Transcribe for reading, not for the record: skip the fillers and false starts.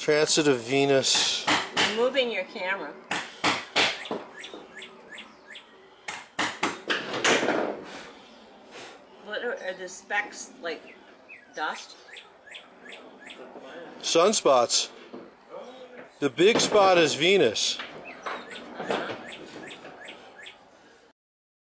Transit of Venus. I'm moving your camera. What are the specks, like dust? Sunspots. The big spot is Venus.